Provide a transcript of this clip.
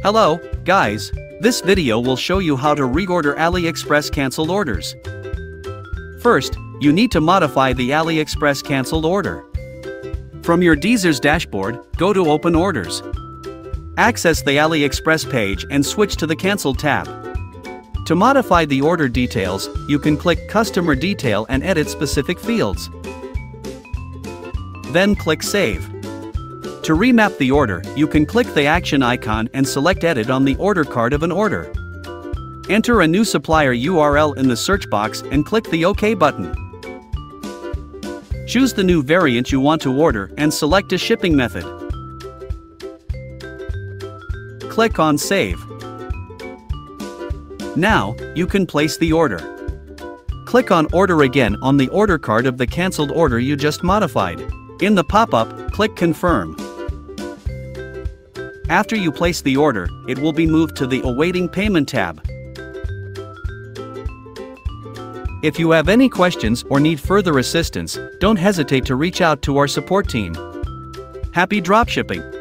Hello, guys! This video will show you how to reorder AliExpress cancelled orders. First, you need to modify the AliExpress cancelled order. From your DSers dashboard, go to Open Orders. Access the AliExpress page and switch to the Cancel tab. To modify the order details, you can click Customer Detail and edit specific fields. Then click Save. To remap the order, you can click the action icon and select Edit on the order card of an order. Enter a new supplier URL in the search box and click the OK button. Choose the new variant you want to order and select a shipping method. Click on Save. Now, you can place the order. Click on Order again on the order card of the cancelled order you just modified. In the pop-up, click Confirm. After you place the order, it will be moved to the Awaiting Payment tab. If you have any questions or need further assistance, don't hesitate to reach out to our support team. Happy dropshipping!